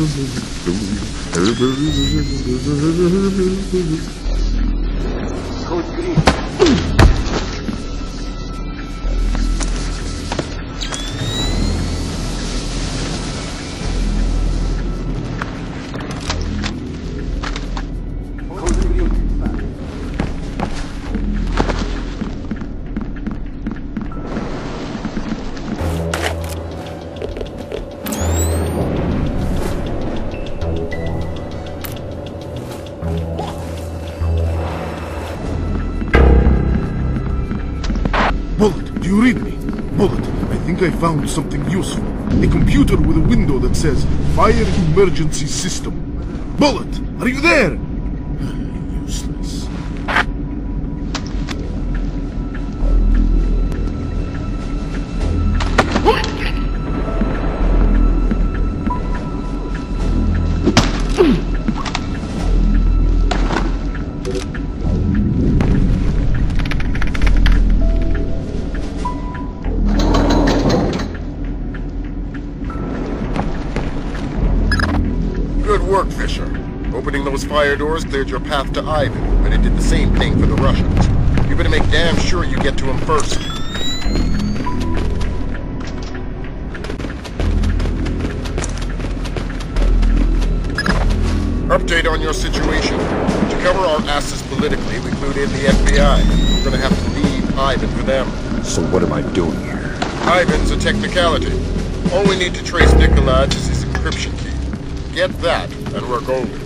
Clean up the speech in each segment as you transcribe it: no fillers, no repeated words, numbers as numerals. Code green. I found something useful. A computer with a window that says Fire Emergency System. Bullet, are you there? Useless. Fire doors cleared your path to Ivan, but it did the same thing for the Russians. You better make damn sure you get to him first. Update on your situation. To cover our asses politically, we clued in the FBI. We're gonna have to leave Ivan for them. So what am I doing here? Ivan's a technicality. All we need to trace Nikolaj is his encryption key. Get that, and we're golden.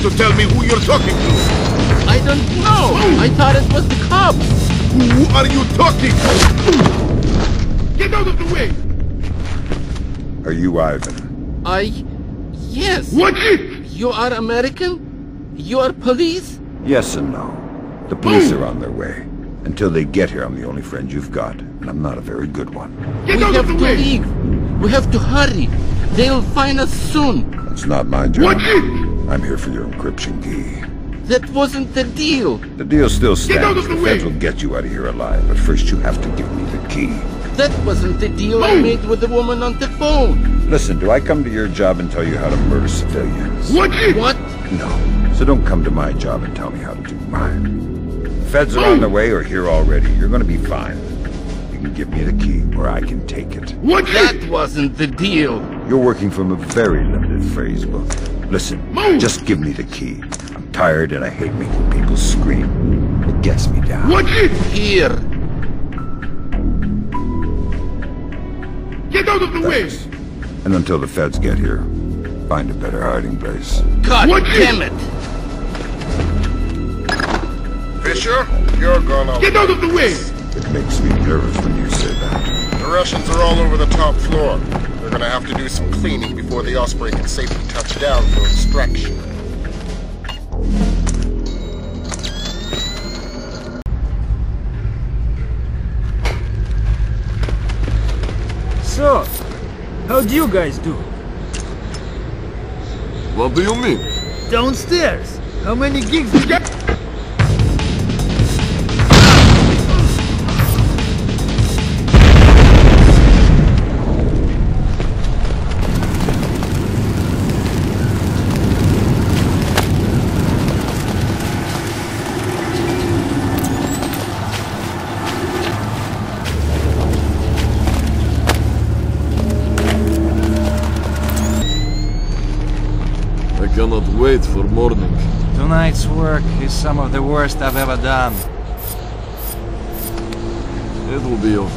To tell me who you're talking to. I don't know. I thought it was the cops. Who are you talking to? Get out of the way! Are you Ivan? Yes. What is? You are American? You are police? Yes and no. The police are on their way. Until they get here, I'm the only friend you've got, and I'm not a very good one. Get out of the way! We have to leave. We have to hurry. They'll find us soon. That's not my job. What is? I'm here for your encryption key. That wasn't the deal. The deal still stands. The feds will get you out of here alive, but first you have to give me the key. That wasn't the deal I made with the woman on the phone. Listen, do I come to your job and tell you how to murder civilians? What? No. So don't come to my job and tell me how to do mine. The feds are on their way or here already. You're gonna be fine. You can give me the key or I can take it. That wasn't the deal. You're working from a very limited phrase book. Listen, just give me the key. I'm tired and I hate making people scream. It gets me down. Here. Get out of the way! And until the feds get here, find a better hiding place. God damn it! Fisher, you're gonna... Get out of the way! It makes me nervous when you say that. The Russians are all over the top floor. We're gonna have to do some cleaning before the Osprey can safely touch down for extraction. So, how do you guys do? What do you mean? Downstairs! How many gigs did you get? Wait for morning. Tonight's work is some of the worst I've ever done. It will be over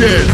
dead.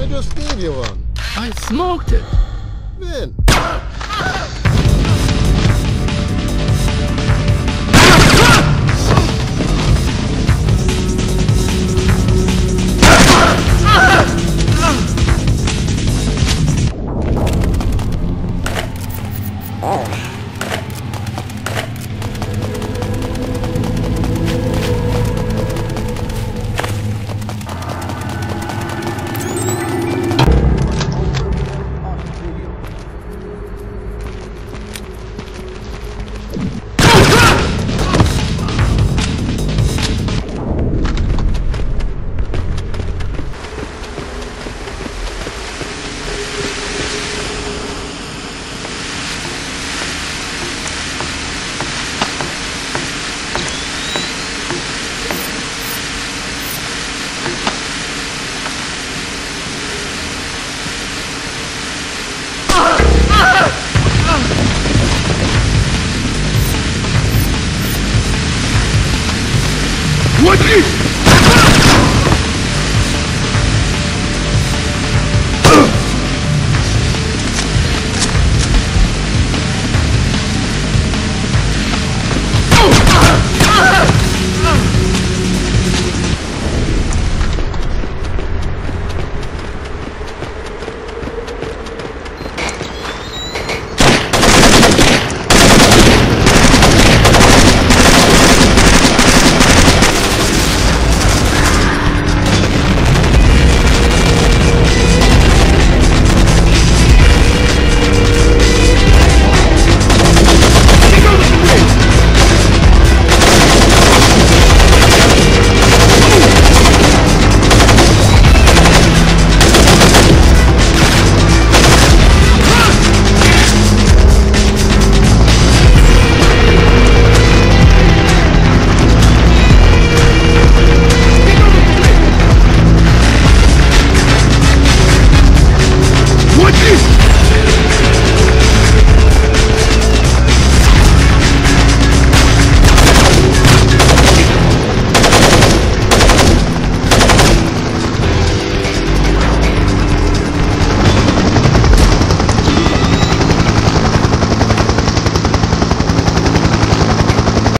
I just gave you one. I smoked it. Then. What is